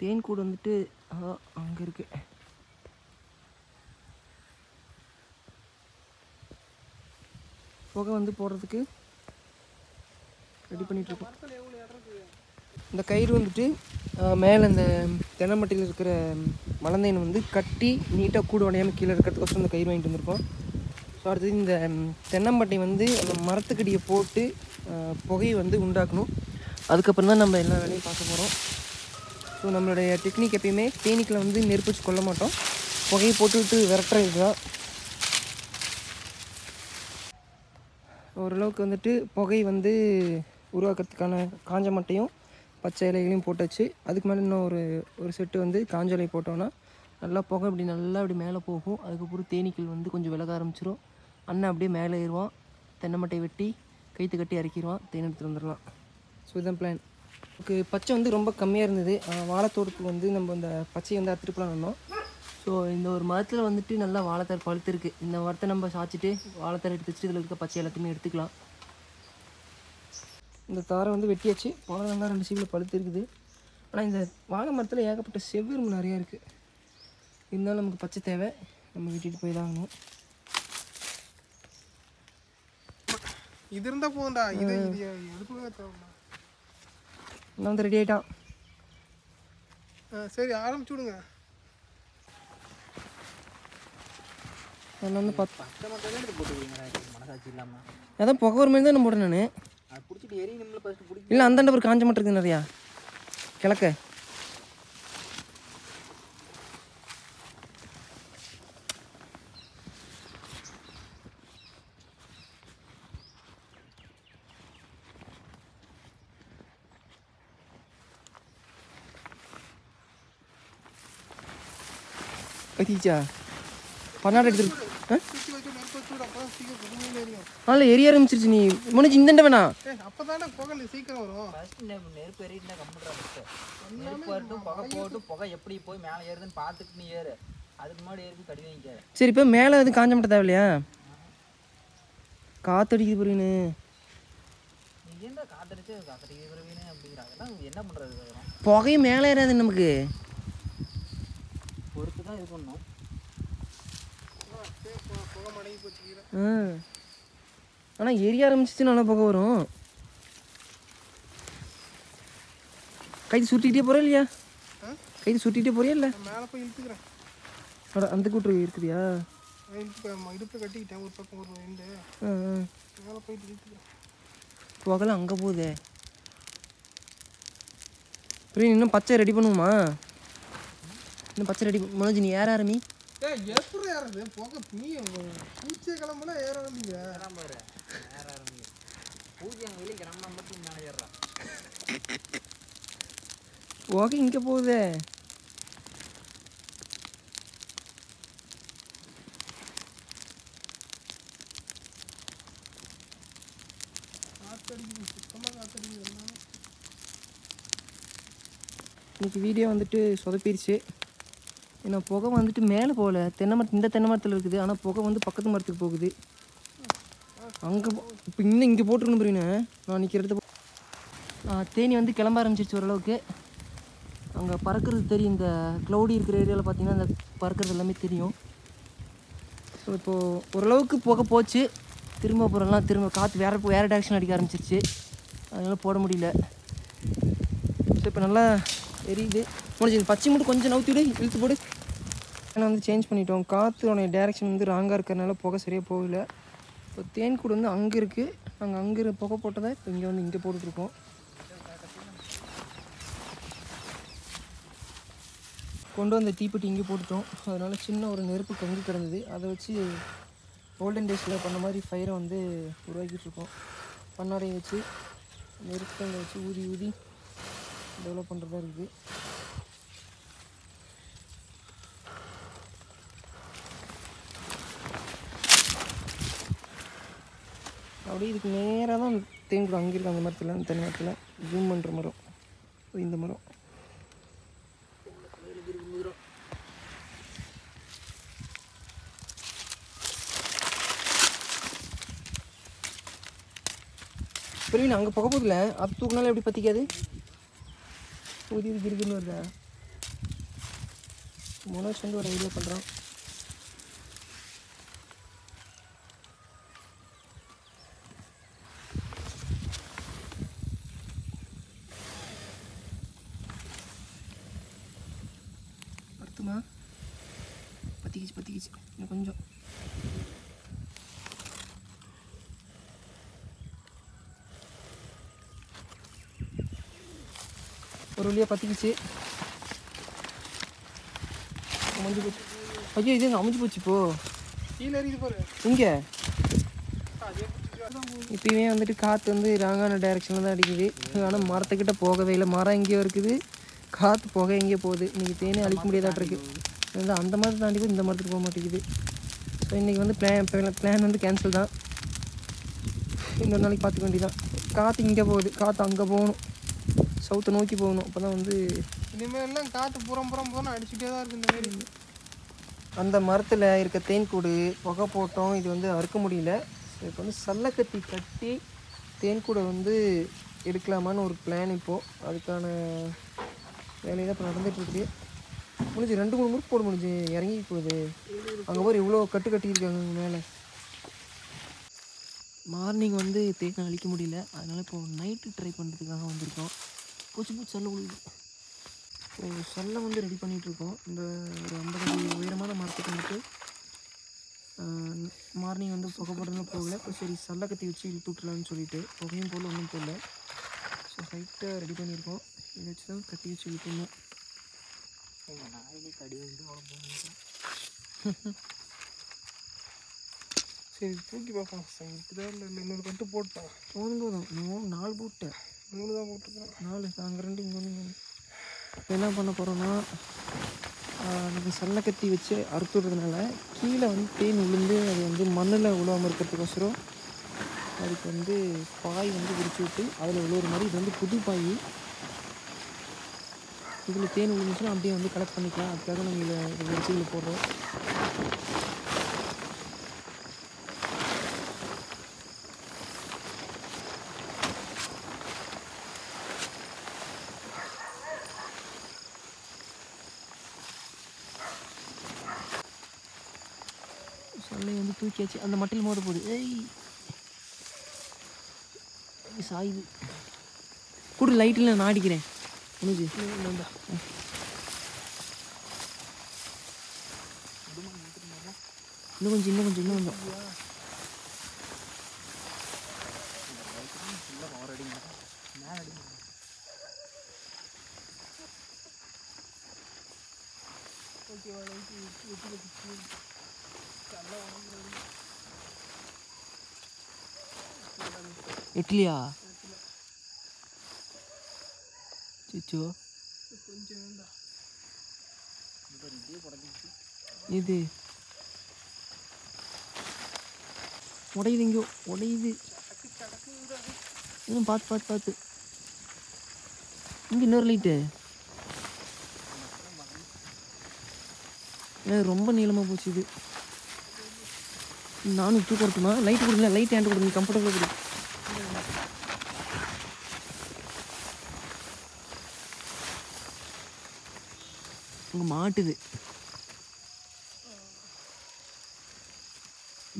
தேன் கூடு வந்துட்டு அங்கே இருக்கு. புகை வந்து போடுறதுக்கு ரெடி பண்ணிகிட்ருக்கோம். இந்த கயிறு வந்துட்டு மேலே இந்த தென்னமட்டையில் இருக்கிற மலந்தையினை வந்து கட்டி நீட்டாக கூடு உடையாமல் கீழே இருக்கிறதுக்கோசம் இந்த கயிறு வாங்கிட்டு வந்திருக்கோம். ஸோ அடுத்தது இந்த தென்னம்பட்டை வந்து அந்த மரத்துக்கடியை போட்டு புகையை வந்து உண்டாக்கணும். அதுக்கப்புறம் தான் நம்ம எல்லா வேலையும் பார்க்க போகிறோம். ஸோ நம்மளுடைய டெக்னிக் எப்பயுமே தேனீக்களை வந்து நெருப்பு வச்சு கொள்ள மாட்டோம், புகையை போட்டுவிட்டு விரட்டுறது தான். ஓரளவுக்கு வந்துட்டு புகை வந்து உருவாக்குறதுக்கான காஞ்ச மட்டையும் பச்சை இலைகளையும் போட்டாச்சு. அதுக்கு மேலே இன்னும் ஒரு செட்டு வந்து காஞ்ச இலை போட்டோன்னா நல்லா புகை இப்படி நல்லா இப்படி மேலே போகும். அதுக்கப்புறம் தேனீக்கள் வந்து கொஞ்சம் விலக ஆரம்பிச்சிடும். அண்ணன் அப்படியே மேலே ஏறுவான், தென்னை மட்டையை வெட்டி கைத்து கட்டி இறக்கிடுவான், தேன் எடுத்துகிட்டு வந்துடலாம். ஸோ இதுதான் பிளான். ஓகே, பச்சை வந்து ரொம்ப கம்மியாக இருந்தது. வாழைத்தோட்டத்துக்கு வந்து நம்ம இந்த பச்சையை வந்து அறுத்துட்டு போகலாம் இருந்தோம். ஸோ இந்த ஒரு மரத்தில் வந்துட்டு நல்லா வாழைத்தார் பழுத்திருக்கு. இந்த மரத்தை நம்ம சாய்ச்சிட்டு வாழைத்தார் எடுத்து வச்சுட்டு இதில் இருக்க பச்சை எல்லாத்தையுமே எடுத்துக்கலாம். இந்த தாரை வந்து வெட்டியாச்சு. வாழைலாம் ரெண்டு சீவில் பழுத்திருக்குது. ஆனால் இந்த வாழை மரத்தில் ஏகப்பட்ட செவ்விரும்பு நிறையா இருக்குது. இருந்தாலும் நமக்கு பச்சை தேவை, நம்ம வெட்டிட்டு போய் தான் ஆகணும். இது இருந்தால் போகும்டா, இது நான் வந்து ரெடி ஆகிட்டான். சரி, ஆரம்பிச்சு விடுங்க. நான் வந்து பார்த்தேன் அதான் புகை ஒரு மாதிரி தான் நான் போட்டேன். நான் இல்லை, அந்தாண்ட ஒரு காஞ்ச மட்டும் இருக்குது நிறையா கிழக்க. கத்திச்சா பன்னாடு எடுத்துருக்கு. அதில் எரிய ஆரம்பிச்சிருச்சு. நீ முனிச்சு இந்த வேணா அப்போ தானே புகை சீக்கிரம் வரும். நெருப்பு எறினா கம்மிடுறாங்க. நெருப்பு வரட்டும், புகை போட்டு புகை எப்படி போய் மேலே ஏறுதுன்னு பார்த்துட்டு நீ ஏறு. அதுக்கு முன்னாடி ஏறுக்கு கடி வாங்கிக்காது. சரி, இப்போ மேலே எதுவும் காஞ்ச மட்டும் தேவையில்லையா? காத்தடிக்குது பிறகு ஏன்னா காத்தடிச்சு காத்தடிக்குது பிறகு அப்படிங்கிறாங்கன்னா என்ன பண்ணுறது? புகை மேலே ஏறாது, நமக்கு பொறுத்து தான் இது பண்ணணும். ஆனால் எரிய ஆரம்பிச்சிச்சு, நல்லா புகை வரும். கைது சுட்டிகிட்டே போகிறேன் இல்லையா? கைது சுட்டிகிட்டே போறியா இல்லை? மேலே போய் இழுத்துக்கிறேன். அட, அந்த கூட்டு இருக்குதியா? இடுப்பை கட்டிக்கிட்டேன் ஒரு பக்கம், ஒரு ரெண்டு மேலே போயிட்டு இழுத்துக்கிறேன். புகைலாம் அங்கே போகுதே. புரிய, இன்னும் பச்சை ரெடி பண்ணுவோமா? இன்னும் பச்சை ரெடி மனோஜ் நீ ஏற ஆரம்பி. எப்படி ஏறது புகை? நீ பூச்சியை கிளம்புனா ஏற ஆரம்பிங்க. ஏற ஆரம்பிங்க பூஜை மட்டும் மேலே ஏறா. புகை இங்கே போகுது. காத்தடிக்குது, சுத்தமாக காத்தடிக்குது. இன்னைக்கு வீடியோ வந்துட்டு சொதப்பிடுச்சு. ஏன்னா புகை வந்துட்டு மேலே போகல. தென்னை மரத்து இந்த தென்னை மரத்தில் இருக்குது, ஆனால் புகை வந்து பக்கத்து மரத்துக்கு போகுது. அங்கே இப்போ இன்னும் இங்கே போட்டுருக்கணும். புரியுண்ணே, நான் நிற்கிறத தேனி வந்து கிளம்ப ஆரம்பிச்சிருச்சு ஓரளவுக்கு. அங்கே பறக்கிறது தெரியும். இந்த க்ளௌடி இருக்கிற ஏரியாவில் பார்த்தீங்கன்னா அந்த பறக்கிறது எல்லாமே தெரியும். ஸோ இப்போது ஓரளவுக்கு புகை போச்சு. திரும்ப போகிறலாம், திரும்ப காற்று வேறு டேரக்ஷன் அடிக்க ஆரம்பிச்சிருச்சு. அதனால் போட முடியல. ஸோ இப்போ நல்லா எரியுது. முடிஞ்சு இந்த பச்சை மட்டும் கொஞ்சம் நவுத்தி விடு, இழுத்து போடு. ஏன்னா வந்து சேஞ்ச் பண்ணிட்டோம். காற்றுடைய டேரெக்ஷன் வந்து ராங்காக இருக்கிறதுனால புகை சரியாக போகலை. இப்போ தேன் கூடு வந்து அங்கே இருக்குது. நாங்கள் அங்கே புகை போட்டதை இப்போ இங்கே வந்து இங்கே போட்டுட்ருக்கோம். கொண்டு வந்த தீப்பெட்டி இங்கே போட்டுட்டோம். அதனால் சின்ன ஒரு நெருப்பு கங்கு கிடந்தது. அதை வச்சு கோல்டன் டேஸில் பண்ண மாதிரி ஃபயரை வந்து உருவாக்கிட்டுருக்கோம். பண்ணாடையை வச்சு நெருப்பு கங்கை வச்சு ஊதி ஊதி டெவலப் பண்ணுறதா இருக்குது. அப்படியே இதுக்கு நேராக தான் தேன் கூட அங்கே இருக்குது. அந்த மரத்தில், அந்த தென்னை மரத்தில் ஜூம் பண்ணுற மரம் இந்த மரம். புரியுண்ணா, அங்கே புகை போதில்லை. அப்போ தூக்குனால எப்படி பற்றிக்காது? உதிரி கிருக்குன்னு வருதா? மோனோஸ் வந்து ஒரு ஐடியா பண்ணுறோம். பத்துமா? பற்றிக்கிச்சு இன்னும் கொஞ்சம். ஒரு வழியாக பற்றிக்கிச்சு. அமைஞ்சு போச்சு. ஐயோ இது எங்கே அமைஞ்சு போச்சு? இப்போ கீழே இங்கே இப்போயுமே வந்துட்டு காற்று வந்து ராங்கான டைரெக்ஷனில் தான் அடிக்குது. ஆனால் மரத்துக்கிட்ட போகவே இல்லை. மரம் எங்கேயோ இருக்குது, காற்று போக எங்கேயோ போகுது. இன்றைக்கி தேனே அழிக்க முடியாதாட்டிருக்கு. வந்து அந்த மரத்தை தாண்டி போய் இந்த மரத்துக்கு போக மாட்டேங்குது. ஸோ இன்றைக்கி வந்து பிளான் வந்து கேன்சல் தான். இன்னொரு நாளைக்கு பார்த்துக்க வேண்டியதான். காற்று இங்கே போகுது, காற்று அங்கே போகணும், சவுத்தை நோக்கி போகணும். அப்போ தான் வந்து இனிமேலாம் காற்று புறம் அடிச்சுட்டே தான் இருக்குது. இந்த மாதிரி அந்த மரத்தில் இருக்க தேன் கூடு புகை போட்டோம். இது வந்து அறுக்க முடியல. இப்போ வந்து சல்லக்கட்டி கட்டி தேன் கூடை வந்து எடுக்கலாமான்னு ஒரு பிளான். இப்போது அதுக்கான வேலையை தான் இப்போ நடந்துகிட்ருக்கு. முடிஞ்சு 2-3 முறுக்கு போட முடிஞ்சு இறங்கி போகுது. அங்கே போய் இவ்வளோ கட்டு கட்டியிருக்காங்க அங்கே மேலே. மார்னிங் வந்து தேனை அழிக்க முடியல. அதனால் இப்போது நைட்டு ட்ரை பண்ணுறதுக்காக வந்திருக்கோம். பூச்சி பூச்சி சல்ல உழுது. இப்போது சல்லை வந்து ரெடி பண்ணிகிட்ருக்கோம். இந்த ஒரு 50 அடி உயரமான மரத்துக்கு வந்துட்டு மார்னிங் வந்து புகை போடலாம் போகல. இப்போ சரி சல்லை கத்தி வச்சு இழுத்து விட்டுலான்னு சொல்லிட்டு புகையும் போல் ஒன்றும் போடல. ஸோ ஹைட்டை ரெடி பண்ணியிருக்கோம். இதை வச்சு தான் கத்தி வச்சு இழுத்துணும். சரி தூக்கி பார்ப்போம். சார் இப்போதான் இல்லை இல்லை இன்னொரு கட்டு போட்டோம். போதும் இன்னும் 4 போட்டேன். 3 தான் போட்டுருக்கேன். 4 அங்கே 2 இங்கே 1. இப்போ என்ன பண்ண போகிறோன்னா நம்ம சல்லை கத்தி வச்சு அறுத்துடுறதுனால கீழே வந்து தேன் விழுந்து அது வந்து மண்ணில் விழுவாமல் இருக்கிறதுக்கோசரம் அதுக்கு வந்து பாய் வந்து பிடிச்சி விட்டு அதில் விழுவுற மாதிரி. இது வந்து புது பாய். இதில் தேன் விழுந்துச்சுன்னா அப்படியே வந்து கலெக்ட் பண்ணிக்கலாம். அதுக்காக நம்ம இதை வச்சு போடுறோம். சல்லையை வந்து தூக்கியாச்சு. அந்த மட்டையில் மோத போகுது. ஏய் சாயுது கூட லைட்டில் நான் அடிக்கிறேன். முடிஞ்சு இன்னும் கொஞ்சம் இட்லியா சிச்சோ இது உடையுது. இங்கோ உடையுது. இன்னும் பார்த்து இங்கே இன்னொரு லைட்டு. ரொம்ப நீளமாக போச்சு. இது நானும் தூக்கட்டுமா? லைட் கொடுங்க, லைட் ஏண்டு கொடுங்க, கம்ஃபர்டபுளாக கொடுங்க. உங்கள் மாட்டுது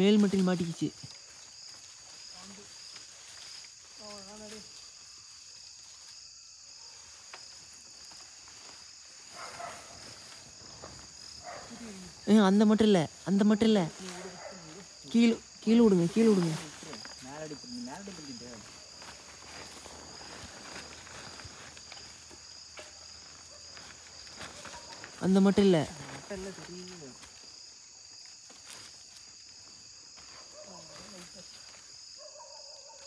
மேல் மட்டில் மாட்டிக்கிச்சு. அந்த மட்டும் இல்லை, கீழே விடுங்க, அந்த மட்டும் இல்லை.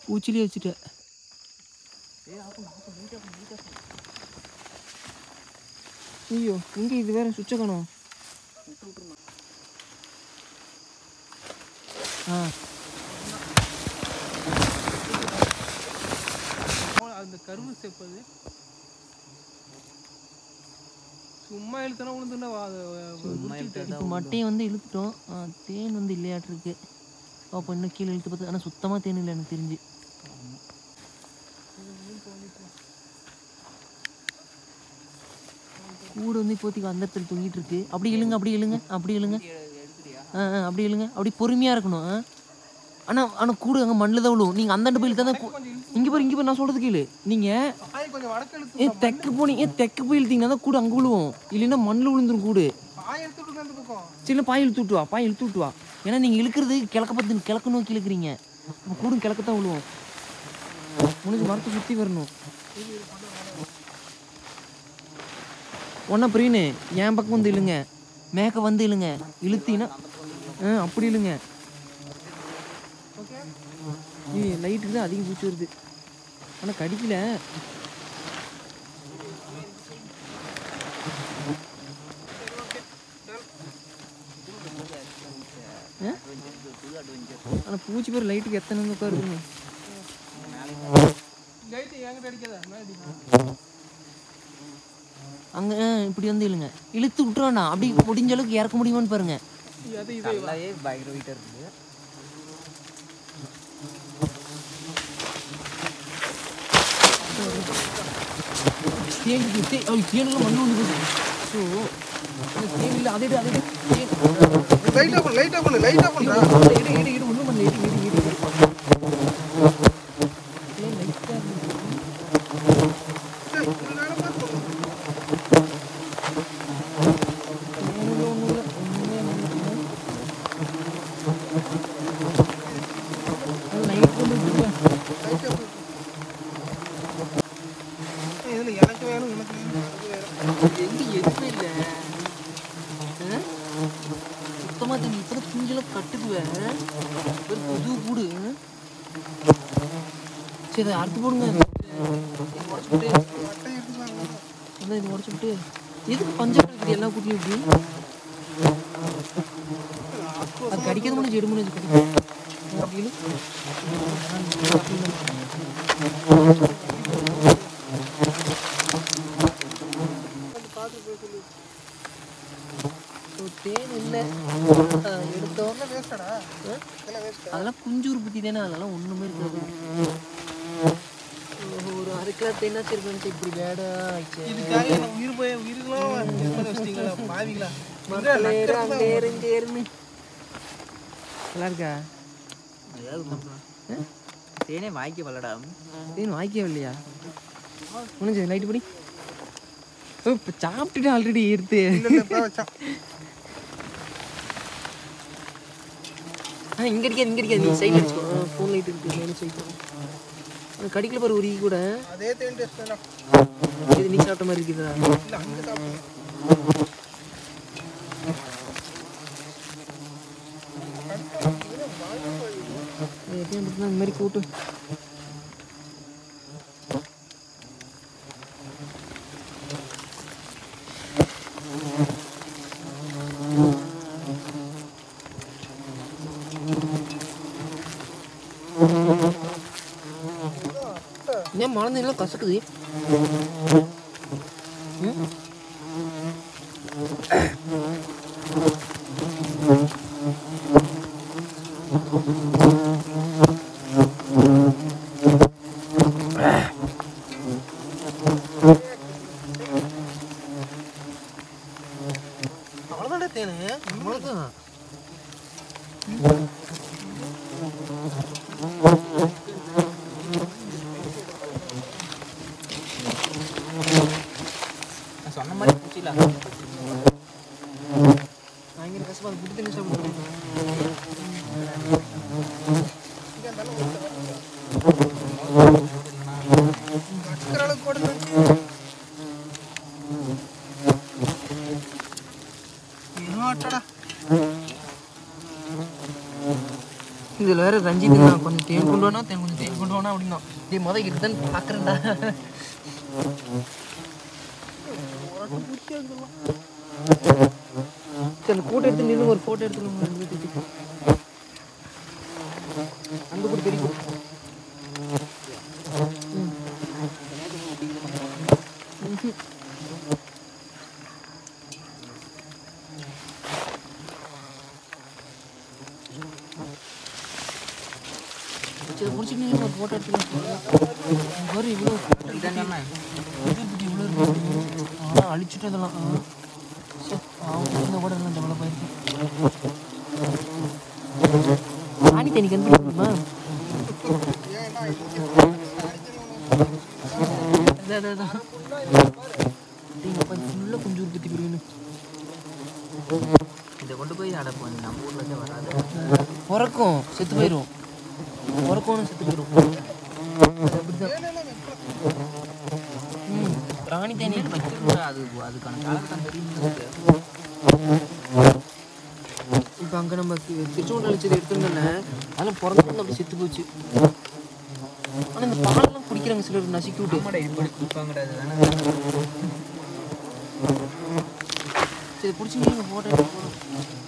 பூச்சிலே வச்சுட்ட. ஐயோ இங்கே இது வேற சுவிட்சை காணோம். அந்த கரும்பு சேர்ப்பது சும்மா இழுத்தனா விழுந்துட்டா மட்டையை வந்து இழுத்துட்டோம். தேன் வந்து இல்லையாட்டிருக்கு. அப்போ இன்னும் கீழே இழுத்து பார்த்து. ஆனால் சுத்தமாக தேன் இல்லை எனக்கு தெரிஞ்சு. கூடு வந்து இப்போதைக்கு அந்த இடத்துல தொங்கிட்டு இருக்கு. அப்படி இழுங்க, அப்படி இழுங்க, அப்படி இழுங்க, அப்படி இழுங்க, அப்படி பொறுமையாக இருக்கணும். ஆனால் ஆனால் கூடு அங்கே மண்ணில் தான் விழுவும். நீங்கள் அந்தாண்டு போய் இழுத்தாதான். இங்கே போய் இங்கே போய் நான் சொல்கிறது கீழே நீங்கள் தெக்கு போனீங்க, தெக்கு போய் இழுத்தீங்கன்னா தான் கூடு அங்கே விழுவோம். இல்லைன்னா மண்ணில் விழுந்துடும் கூடு. சில பாய் இழுத்து விட்டுவா, பாய் இழுத்து விட்டுவா. ஏன்னா நீங்கள் இழுக்கிறது கிழக்க பார்த்து, கிழக்கு நோக்கி இழுக்கிறீங்க. நம்ம கூடும் கிழக்க தான் விழுவோம். முடிஞ்சு மரத்தை சுற்றி வரணும். ஒன்றா பிரீனு என் பக்கம் வந்து இழுங்க, மேக்க வந்து இழுங்க, இழுத்தின்னா அப்படி இல்லைங்க. லைட்டுக்கு தான் அதிகம் பூச்சி வருது, ஆனால் கடிக்கல. ஆனால் பூச்சி பேர் லைட்டுக்கு எத்தனை உட்காருங்க. அங்கே இப்படி வந்து இழுங்க, இழுத்து விட்டுறோண்ணா. அப்படி முடிஞ்ச அளவுக்கு இறக்க முடியுமான்னு பாருங்க. தேனுக்குள்ள மண்ணு ஒன்று தேனில் அதே அதே லைட்டாக பண்ணு, லைட்டாக பண்ணு, ஒன்றும் பண்ணல, அடுத்து போடுங்க. உடச்சுட்டு எதுக்கு பஞ்சம் இருக்குது எல்லா கூட்டியும் இப்படி அது கடிக்கிறது முடிஞ்சு எடுமுறை அதெல்லாம் குஞ்சு உற்பத்தி தானே, அதெல்லாம் ஒன்றுமே இருக்காது. சாப்பிட்டுட்டு ஆல்ரெடி எடுத்து இங்க இருக்காது, இங்க இருக்காது. கடிக்கல பாரு, ஒரு கூட நீ சாப்பிட்ட மாதிரி இருக்குதா? இந்த மாதிரி கூட்டு மறந்துலாம் கசக்குது. இதில் வேறு ரஞ்சித் நான் கொஞ்சம் தேன் கொண்டு வேணா, கொஞ்சம் தேன் கொண்டு வேணா அப்படின்னா இதே மொதல் இருக்குதான்னு பார்க்குறேன்டா. சரி ஃபோட்டோ எடுத்து நின்று ஒரு ஃபோட்டோ எடுத்துக்கணும். அங்கே கூட தெரியும். போட்டோ எடுத்துக்கலாம். இவ்வளோ அழிச்சுட்டு இதெல்லாம் கூட இதெல்லாம் டெவலப் ஆகிருக்கு. ஆணி தேனிக்கு வந்து போகணுமா? ஃபுல்லாக கொஞ்சம் உற்பத்தி பிரிவு இதை கொண்டு போய் அடைப்போம். நம்ம ஊரில் வராது பிறக்கும் செத்து போயிடும். பிறக்கணும் செத்து போயிடும். ராணி தேனி வச்சிருந்தா அது அதுக்கான காலகட்டம் தெரியும். இப்போ அங்கே நம்ம திருச்சூர் அழிச்சது எடுத்துருந்தோன்னே அதெல்லாம் பிறந்து வந்து அப்படி செத்து போச்சு. ஆனால் இந்த பாலெல்லாம் குடிக்கிறாங்க சிலர் நசுக்கி விட்டு எப்படி கொடுப்பாங்கடா. சரி பிடிச்சி நீங்கள் போட்டோ